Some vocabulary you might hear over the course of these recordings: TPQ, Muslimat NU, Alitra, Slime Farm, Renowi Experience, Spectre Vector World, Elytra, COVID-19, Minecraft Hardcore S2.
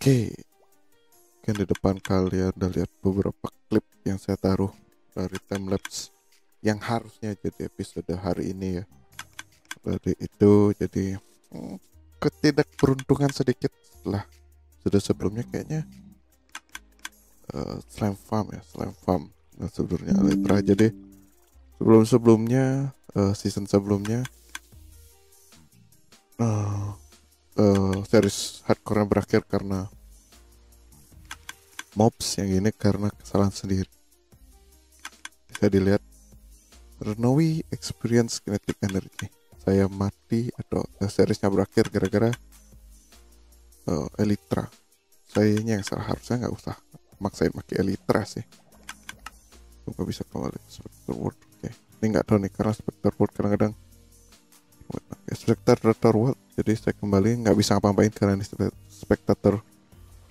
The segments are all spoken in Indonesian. Oke, kan di depan kalian udah lihat beberapa klip yang saya taruh dari timelapse yang harusnya jadi episode hari ini ya. Dari itu jadi ketidakberuntungan sedikit setelah sudah sebelumnya kayaknya Slime Farm ya, Slime Farm dan sebelumnya Alitra. Jadi sebelumnya season sebelumnya series hardcore yang berakhir karena mobs, yang ini karena kesalahan sendiri. Bisa dilihat Renowi Experience Kinetic Energy. Saya mati atau seriesnya berakhir gara-gara Elytra. Sayanya yang salah, harusnya nggak usah maksain pakai Elytra sih. Nggak bisa kembali Spectre World. Okay. Ini nggak tahu nih karena Spectre World kadang-kadang Spectre Vector World, jadi saya kembali nggak bisa ngapa-ngapain karena ini spectator,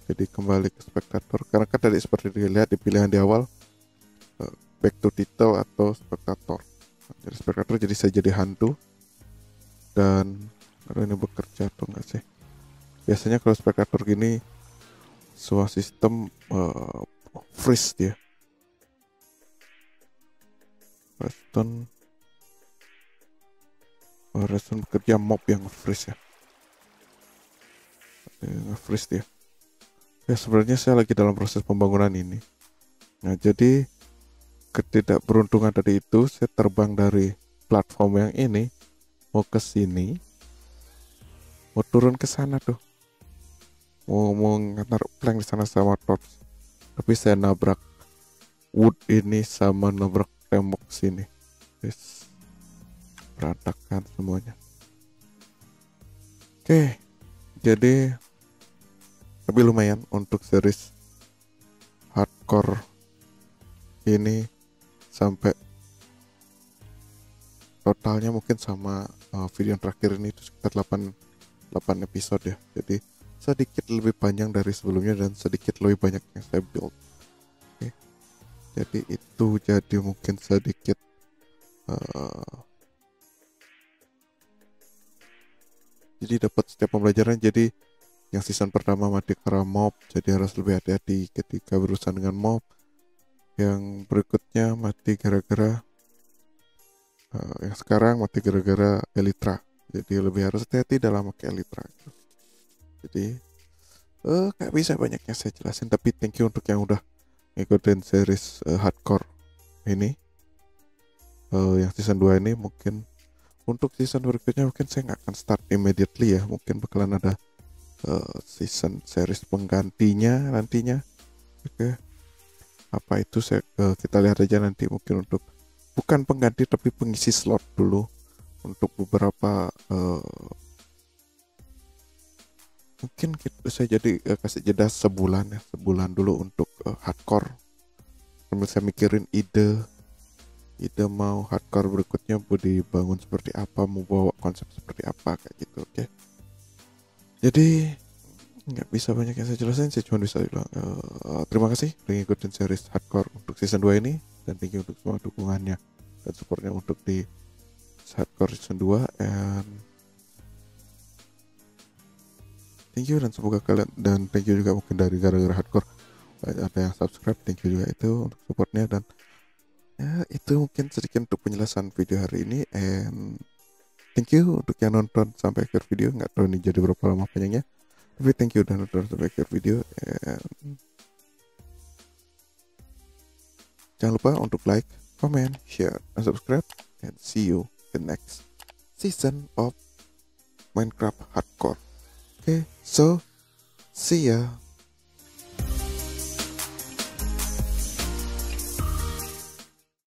jadi kembali ke spectator karena kan tadi seperti dilihat di pilihan di awal back to title atau spectator, jadi spectator, jadi saya jadi hantu. Dan kalau ini bekerja atau enggak sih, biasanya kalau spectator gini sebuah sistem freeze dia Restoran bekerja mob yang nge-freeze ya. Nge-freeze dia. Ya sebenarnya saya lagi dalam proses pembangunan ini. Nah jadi ketidakberuntungan tadi itu, saya terbang dari platform yang ini mau ke sini, mau turun ke sana tuh, mau naruh plank di sana sama torch, tapi saya nabrak wood ini sama nabrak tembok sini, terus berantakan semuanya. Oke, jadi tapi lumayan untuk series hardcore ini, sampai totalnya mungkin sama video yang terakhir ini itu sekitar 8 episode ya. Jadi sedikit lebih panjang dari sebelumnya dan sedikit lebih banyak yang saya build. Oke. Jadi itu jadi mungkin sedikit jadi dapat setiap pembelajaran. Jadi yang season pertama mati karena mob, jadi harus lebih hati-hati ketika berurusan dengan mob. Yang berikutnya mati gara-gara yang sekarang mati gara-gara Elytra, jadi lebih harus hati-hati dalam pakai Elytra. Jadi gak bisa banyaknya saya jelasin, tapi thank you untuk yang udah ngikutin series hardcore ini. Yang season 2 ini mungkin untuk season berikutnya mungkin saya nggak akan start immediately ya, mungkin bakalan ada season series penggantinya nantinya. Oke, apa itu saya, kita lihat aja nanti, mungkin untuk bukan pengganti tapi pengisi slot dulu untuk beberapa mungkin gitu. Saya jadi kasih jeda sebulan ya, sebulan dulu untuk hardcore, sambil saya mikirin ide mau hardcore berikutnya mau dibangun seperti apa, mau bawa konsep seperti apa kayak gitu. Oke. Jadi nggak bisa banyak yang saya jelasin, saya cuma bisa bilang terima kasih udah ngikutin series hardcore untuk season 2 ini, dan thank you untuk semua dukungannya dan supportnya untuk di hardcore season 2, and thank you, dan semoga kalian, dan thank you juga mungkin dari gara-gara hardcore ada yang subscribe, thank you juga itu untuk supportnya. Dan ya, itu mungkin sedikit untuk penjelasan video hari ini, and thank you untuk yang nonton sampai akhir video. Nggak tahu ini jadi berapa lama panjangnya, tapi thank you udah nonton sampai akhir video. And jangan lupa untuk like, comment, share, and subscribe. And see you in the next season of Minecraft Hardcore. Okay, so see ya.